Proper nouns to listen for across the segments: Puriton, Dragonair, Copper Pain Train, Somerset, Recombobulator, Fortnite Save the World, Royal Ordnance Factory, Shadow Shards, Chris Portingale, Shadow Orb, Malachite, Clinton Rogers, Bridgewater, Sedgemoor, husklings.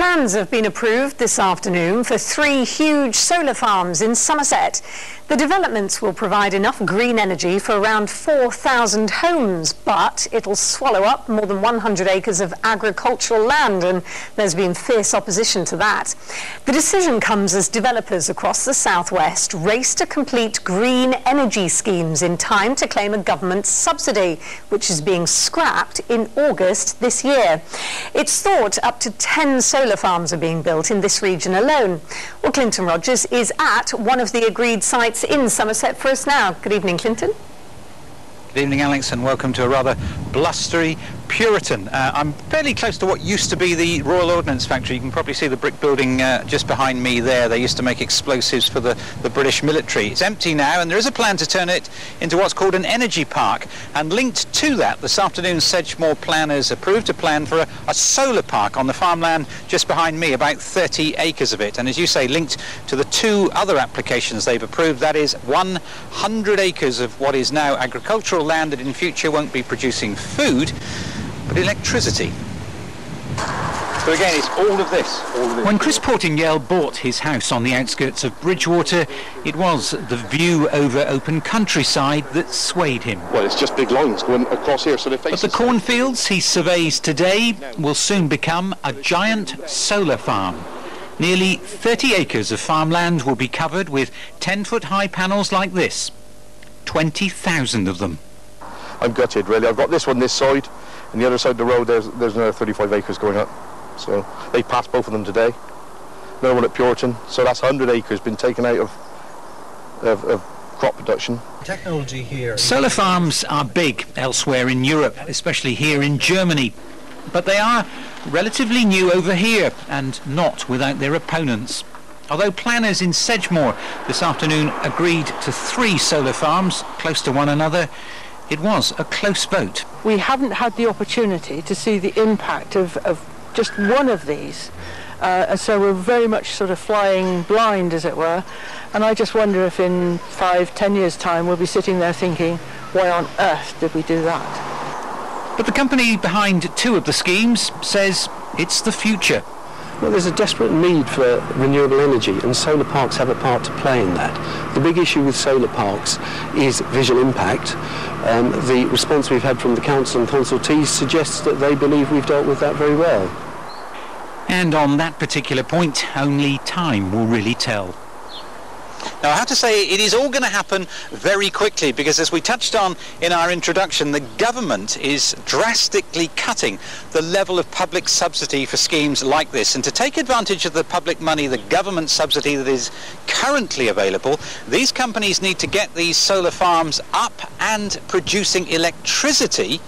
Plans have been approved this afternoon for 3 huge solar farms in Somerset. The developments will provide enough green energy for around 4,000 homes, but it'll swallow up more than 100 acres of agricultural land, and there's been fierce opposition to that. The decision comes as developers across the southwest race to complete green energy schemes in time to claim a government subsidy, which is being scrapped in August this year. It's thought up to 10 solar farms are being built in this region alone. Well, Clinton Rogers is at one of the agreed sites in Somerset for us now. Good evening, Clinton. Good evening, Alex, and welcome to a rather blustery Puriton. I'm fairly close to what used to be the Royal Ordnance Factory. You can probably see the brick building just behind me there. They used to make explosives for the British military. It's empty now, and there is a plan to turn it into what's called an energy park. And linked to that, this afternoon, Sedgemoor planners approved a plan for a solar park on the farmland just behind me, about 30 acres of it. And as you say, linked to the 2 other applications they've approved, that is 100 acres of what is now agricultural land that in future won't be producing food, but electricity. So again, it's all of this. When Chris Portingale bought his house on the outskirts of Bridgewater, it was the view over open countryside that swayed him. Well, it's just big lines going across here, so they face. But the cornfields he surveys today will soon become a giant solar farm. Nearly 30 acres of farmland will be covered with 10-foot-high panels like this. 20,000 of them. I'm gutted, really. I've got this one this side, and the other side of the road there's another 35 acres going up. So they passed both of them today. Another one at Puriton, so that's 100 acres been taken out of crop production. Technology here. Solar farms are big elsewhere in Europe, especially here in Germany, but they are relatively new over here and not without their opponents. Although planners in Sedgemoor this afternoon agreed to 3 solar farms close to one another, it was a close vote. We haven't had the opportunity to see the impact of just one of these, and so we're very much sort of flying blind, as it were, and I just wonder if in 5-10 years' time we'll be sitting there thinking, why on earth did we do that? But the company behind 2 of the schemes says it's the future. Well, there's a desperate need for renewable energy, and solar parks have a part to play in that. The big issue with solar parks is visual impact. The response we've had from the council and consultees suggests that they believe we've dealt with that very well. And on that particular point, only time will really tell. Now, I have to say, it is all going to happen very quickly, because as we touched on in our introduction, the government is drastically cutting the level of public subsidy for schemes like this. And to take advantage of the public money, the government subsidy that is currently available, these companies need to get these solar farms up and producing electricity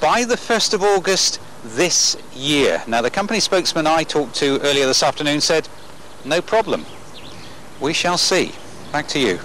by the 1st of August this year. Now, the company spokesman I talked to earlier this afternoon said, no problem. We shall see. Back to you.